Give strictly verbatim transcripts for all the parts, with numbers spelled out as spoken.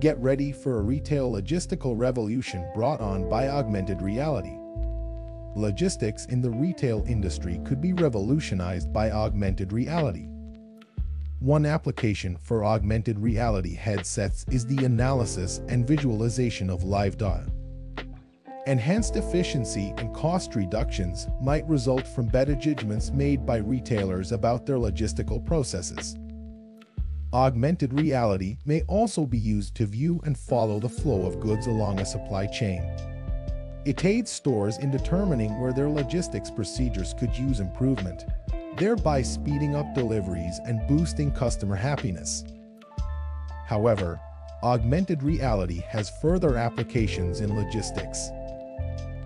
Get ready for a retail logistical revolution brought on by augmented reality. Logistics in the retail industry could be revolutionized by augmented reality. One application for augmented reality headsets is the analysis and visualization of live data. Enhanced efficiency and cost reductions might result from better judgments made by retailers about their logistical processes. Augmented reality may also be used to view and follow the flow of goods along a supply chain. It aids stores in determining where their logistics procedures could use improvement, thereby speeding up deliveries and boosting customer happiness. However, augmented reality has further applications in logistics.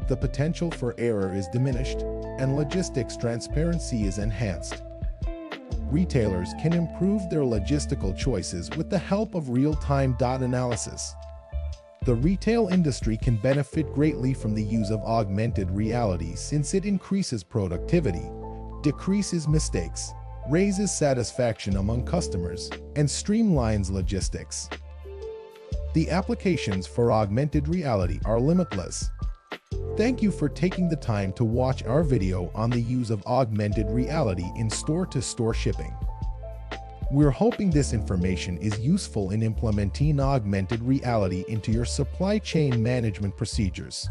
The potential for error is diminished, and logistics transparency is enhanced. Retailers can improve their logistical choices with the help of real-time data analysis. The retail industry can benefit greatly from the use of augmented reality since it increases productivity, decreases mistakes, raises satisfaction among customers, and streamlines logistics. The applications for augmented reality are limitless. Thank you for taking the time to watch our video on the use of augmented reality in store-to-store shipping. We're hoping this information is useful in implementing augmented reality into your supply chain management procedures.